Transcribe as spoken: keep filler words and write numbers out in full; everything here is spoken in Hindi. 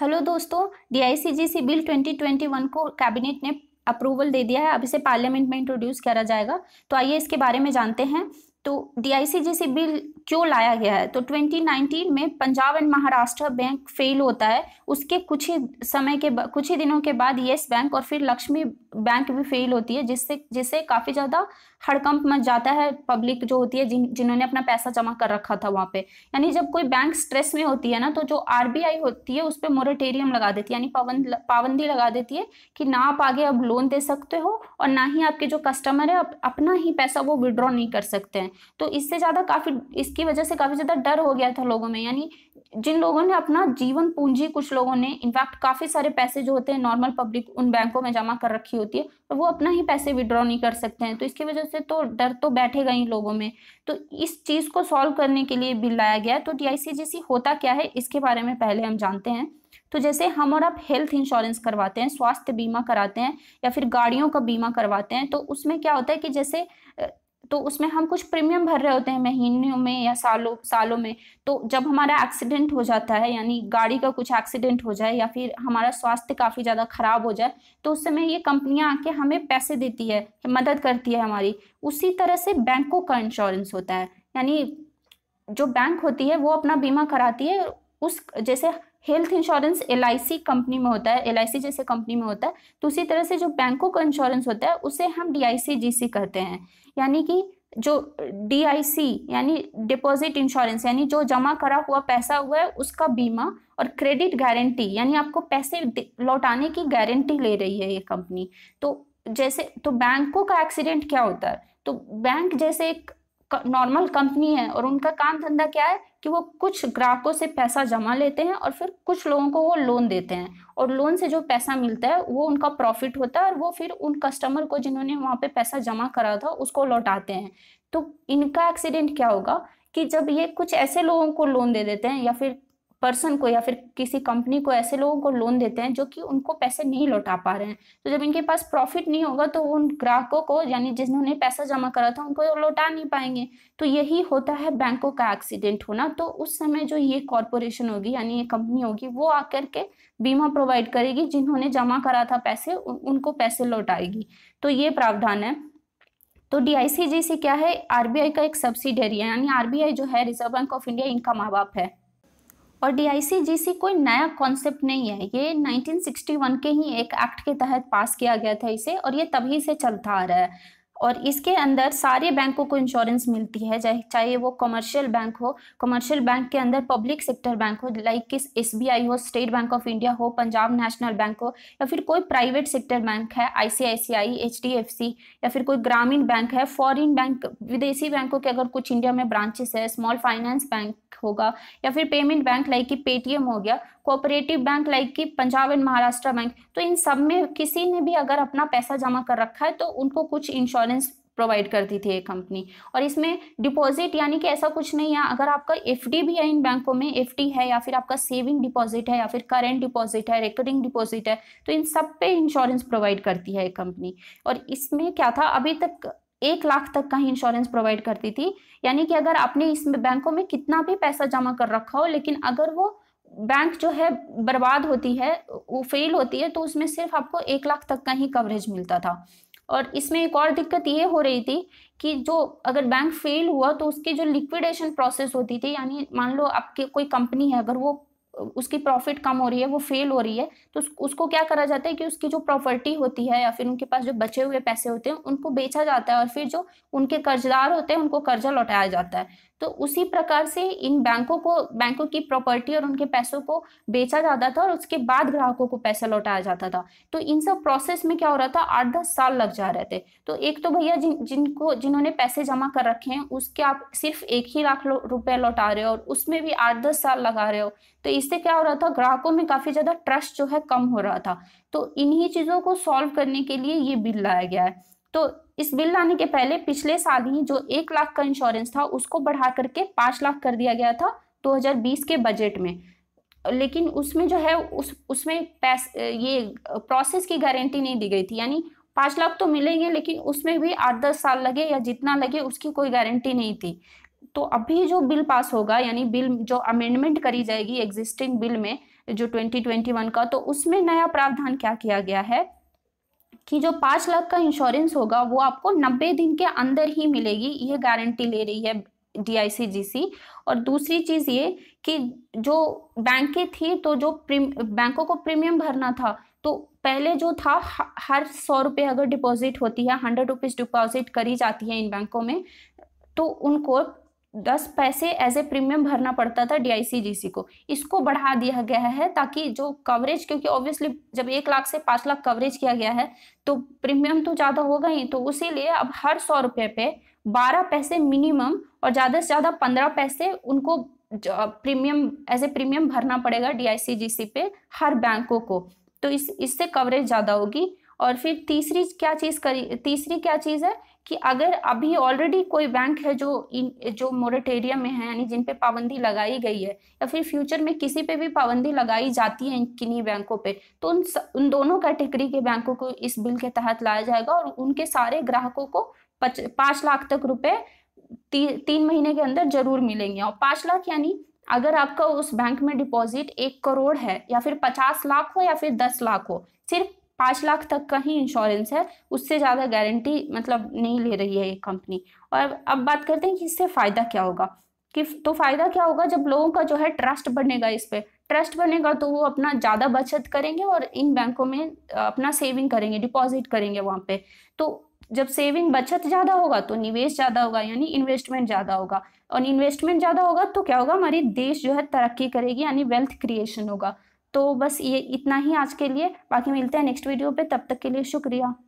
हेलो दोस्तों, D I C G C bill twenty twenty one को कैबिनेट ने अप्रूवल दे दिया है। अब इसे पार्लियामेंट में इंट्रोड्यूस करा जाएगा। तो आइए इसके बारे में जानते हैं। तो D I C G C bill क्यों लाया गया है? तो ट्वेंटी नाइनटीन में Punjab and Maharashtra bank fail होता है, उसके कुछ ही समय के कुछ ही दिनों के बाद येस बैंक और फिर लक्ष्मी बैंक भी फेल होती है, जिससे जिससे काफ़ी ज़्यादा हड़कंप मच जाता है। पब्लिक जो होती है जिन जिन्होंने अपना पैसा जमा कर रखा था वहाँ पे, यानी जब कोई बैंक स्ट्रेस में होती है ना, तो जो आर बी आई होती है उस पर मोरेटेरियम लगा देती है, यानी पाबंद पाबंदी लगा देती है कि ना आप आगे अब लोन दे सकते हो और ना ही आपके जो कस्टमर है आप अपना ही पैसा वो विड्रॉ नहीं कर सकते हैं। तो इससे ज़्यादा काफ़ी इसकी वजह से काफ़ी ज़्यादा डर हो गया था लोगों में, यानी जिन लोगों ने अपना जीवन पूंजी, कुछ लोगों ने इनफैक्ट काफ़ी सारे पैसे जो होते हैं नॉर्मल पब्लिक उन बैंकों में जमा कर रखी होती है, तो वो अपना ही पैसे विड्रॉ नहीं कर सकते हैं। तो इसकी वजह से तो डर तो बैठेगा ही लोगों में। तो इस चीज़ को सॉल्व करने के लिए बिल लाया गया। तो डी आई सी जी सी होता क्या है इसके बारे में पहले हम जानते हैं। तो जैसे हम और आप हेल्थ इंश्योरेंस करवाते हैं, स्वास्थ्य बीमा कराते हैं या फिर गाड़ियों का बीमा करवाते हैं, तो उसमें क्या होता है कि जैसे तो उसमें हम कुछ प्रीमियम भर रहे होते हैं महीनों में या सालों सालों में। तो जब हमारा एक्सीडेंट हो जाता है, यानी गाड़ी का कुछ एक्सीडेंट हो जाए या फिर हमारा स्वास्थ्य काफ़ी ज़्यादा ख़राब हो जाए, तो उस समय ये कंपनियां आके हमें पैसे देती है, मदद करती है हमारी। उसी तरह से बैंकों का इंश्योरेंस होता है, यानी जो बैंक होती है वो अपना बीमा कराती है। उस जैसे health insurance L I C company में होता है, एल आई सी जैसे कंपनी में होता है, तो उसी तरह से जो बैंकों का इंश्योरेंस होता है उसे हम डी आई सी जी सी कहते हैं। यानी कि जो डी आई सी यानी डिपॉजिट इंश्योरेंस, यानी जो जमा करा हुआ पैसा हुआ है उसका बीमा, और क्रेडिट गारंटी यानी आपको पैसे लौटाने की गारंटी ले रही है ये कंपनी। तो जैसे तो बैंकों का एक्सीडेंट क्या होता है, तो बैंक जैसे एक नॉर्मल कंपनी है और उनका काम धंधा क्या है कि वो कुछ ग्राहकों से पैसा जमा लेते हैं और फिर कुछ लोगों को वो लोन देते हैं, और लोन से जो पैसा मिलता है वो उनका प्रॉफिट होता है और वो फिर उन कस्टमर को जिन्होंने वहाँ पे पैसा जमा करा था उसको लौटाते हैं। तो इनका एक्सीडेंट क्या होगा कि जब ये कुछ ऐसे लोगों को लोन दे देते हैं या फिर पर्सन को या फिर किसी कंपनी को ऐसे लोगों को लोन देते हैं जो कि उनको पैसे नहीं लौटा पा रहे हैं, तो जब इनके पास प्रॉफिट नहीं होगा तो वो उन ग्राहकों को यानी जिन्होंने पैसा जमा करा था उनको लौटा नहीं पाएंगे। तो यही होता है बैंकों का एक्सीडेंट होना। तो उस समय जो ये कॉरपोरेशन होगी यानी ये कंपनी होगी वो आकर के बीमा प्रोवाइड करेगी, जिन्होंने जमा करा था पैसे उनको पैसे लौटाएगी। तो ये प्रावधान है। तो डी आई सी जी सी क्या है? आर बी आई का एक सब्सिडियरी है, यानी आर बी आई जो है रिजर्व बैंक ऑफ इंडिया इनका माँ बाप है। और डी आई सी जी सी कोई नया कॉन्सेप्ट नहीं है, ये नाइनटीन सिक्सटी वन के ही एक एक्ट के तहत पास किया गया था इसे, और ये तभी से चलता आ रहा है। और इसके अंदर सारे बैंकों को इंश्योरेंस मिलती है, चाहे वो कमर्शियल बैंक हो, कमर्शियल बैंक के अंदर पब्लिक सेक्टर बैंक हो लाइक किस एस बी आई हो, स्टेट बैंक ऑफ इंडिया हो, पंजाब नेशनल बैंक हो, या फिर कोई प्राइवेट सेक्टर बैंक है I C I C I, H D F C, या फिर कोई ग्रामीण बैंक है, फॉरेन बैंक, विदेशी बैंकों के अगर कुछ इंडिया में ब्रांचेस है, स्मॉल फाइनेंस बैंक होगा, या फिर पेमेंट बैंक लाइक कि पेटीएम हो गया, कोऑपरेटिव बैंक लाइक कि पंजाब एंड महाराष्ट्र बैंक। तो इन सब में किसी ने भी अगर अपना पैसा जमा कर रखा है तो उनको कुछ इंश्योरेंस प्रोवाइड करती थी ये कंपनी। और इसमें डिपॉजिट यानी कि ऐसा कुछ नहीं है, अगर आपका एफ डी भी है इन बैंकों में, एफ डी है या फिर आपका सेविंग डिपॉजिट है या फिर करेंट डिपॉजिट है, रिकरिंग डिपॉजिट है, तो इन सब पे इंश्योरेंस प्रोवाइड करती है ये कंपनी। और इसमें क्या था, अभी तक एक लाख तक का ही इंश्योरेंस प्रोवाइड करती थी, यानी कि अगर आपने इस बैंकों में कितना भी पैसा जमा कर रखा हो, लेकिन अगर वो बैंक जो है बर्बाद होती है, वो फेल होती है, तो उसमें सिर्फ आपको एक लाख तक का ही कवरेज मिलता था। और इसमें एक और दिक्कत ये हो रही थी कि जो अगर बैंक फेल हुआ तो उसकी जो लिक्विडेशन प्रोसेस होती थी, यानी मान लो आपकी कोई कंपनी है, अगर वो उसकी प्रॉफिट कम हो रही है, वो फेल हो रही है, तो उसको क्या करा जाता है कि उसकी जो प्रॉपर्टी होती है या फिर उनके पास जो बचे हुए पैसे होते हैं उनको बेचा जाता है और फिर जो उनके कर्जदार होते हैं उनको कर्जा लौटाया जाता है। तो उसी प्रकार से इन बैंकों को बैंकों की प्रॉपर्टी और उनके पैसों को बेचा जाता था और उसके बाद ग्राहकों को पैसा लौटाया जाता था। तो इन सब प्रोसेस में क्या हो रहा था, आठ दस साल लग जा रहे थे। तो एक तो भैया जिन जिनको जिन्होंने पैसे जमा कर रखे हैं उसके आप सिर्फ एक ही लाख रुपए लौटा रहे हो और उसमें भी आठ दस साल लगा रहे हो, तो इससे क्या हो रहा था, ग्राहकों में काफ़ी ज़्यादा ट्रस्ट जो है कम हो रहा था। तो इन्हीं चीज़ों को सॉल्व करने के लिए ये बिल लाया गया है। तो इस बिल लाने के पहले पिछले साल ही जो एक लाख का इंश्योरेंस था उसको बढ़ा करके पाँच लाख कर दिया गया था दो हज़ार बीस के बजट में, लेकिन उसमें जो है उस उसमें पैसे ये प्रोसेस की गारंटी नहीं दी गई थी, यानी पाँच लाख तो मिलेंगे लेकिन उसमें भी आठ दस साल लगे या जितना लगे उसकी कोई गारंटी नहीं थी। तो अभी जो बिल पास होगा यानी बिल जो अमेंडमेंट करी जाएगी एग्जिस्टिंग बिल में जो ट्वेंटी ट्वेंटी वन का, तो उसमें नया प्रावधान क्या किया गया है कि जो पाँच लाख का इंश्योरेंस होगा वो आपको नब्बे दिन के अंदर ही मिलेगी, ये गारंटी ले रही है डी आई सी जी सी। और दूसरी चीज़ ये कि जो बैंकें थी तो जो बैंकों को प्रीमियम भरना था, तो पहले जो था हर सौ रुपये अगर डिपॉजिट होती है, हंड्रेड रुपीज़ डिपॉजिट करी जाती है इन बैंकों में, तो उनको दस पैसे एज ए प्रीमियम भरना पड़ता था डी आई सी जी सी को। इसको बढ़ा दिया गया है ताकि जो कवरेज, क्योंकि ऑब्वियसली जब एक लाख से पाँच लाख कवरेज किया गया है तो प्रीमियम तो ज़्यादा होगा ही, तो उसी लिए अब हर सौ रुपये पे बारह पैसे मिनिमम और ज़्यादा से ज़्यादा पंद्रह पैसे उनको प्रीमियम एज ए प्रीमियम भरना पड़ेगा डी आई सी जी सी पे हर बैंकों को, तो इस इससे कवरेज ज़्यादा होगी। और फिर तीसरी क्या चीज़ करी तीसरी क्या चीज़ है कि अगर अभी ऑलरेडी कोई बैंक है जो इन, जो मोरेटेरिया में है यानी जिन पे पाबंदी लगाई गई है या फिर फ्यूचर में किसी पे भी पाबंदी लगाई जाती है किन्हीं बैंकों पे, तो उन उन दोनों कैटेगरी के बैंकों को इस बिल के तहत लाया जाएगा और उनके सारे ग्राहकों को पच, पाँच लाख तक रुपए ती, तीन महीने के अंदर जरूर मिलेंगे। और पाँच लाख यानी अगर आपका उस बैंक में डिपॉजिट एक करोड़ है या फिर पचास लाख हो या फिर दस लाख हो, सिर्फ पाँच लाख तक का ही इंश्योरेंस है, उससे ज़्यादा गारंटी मतलब नहीं ले रही है ये कंपनी। और अब बात करते हैं कि इससे फ़ायदा क्या होगा, कि तो फ़ायदा क्या होगा, जब लोगों का जो है ट्रस्ट बनेगा, इस पर ट्रस्ट बनेगा तो वो अपना ज़्यादा बचत करेंगे और इन बैंकों में अपना सेविंग करेंगे, डिपॉजिट करेंगे वहाँ पे, तो जब सेविंग बचत ज़्यादा होगा तो निवेश ज़्यादा होगा यानी इन्वेस्टमेंट ज़्यादा होगा, और इन्वेस्टमेंट ज़्यादा होगा तो क्या होगा, हमारी देश जो है तरक्की करेगी यानी वेल्थ क्रिएशन होगा। तो बस ये इतना ही आज के लिए, बाकी मिलते हैं नेक्स्ट वीडियो पे, तब तक के लिए शुक्रिया।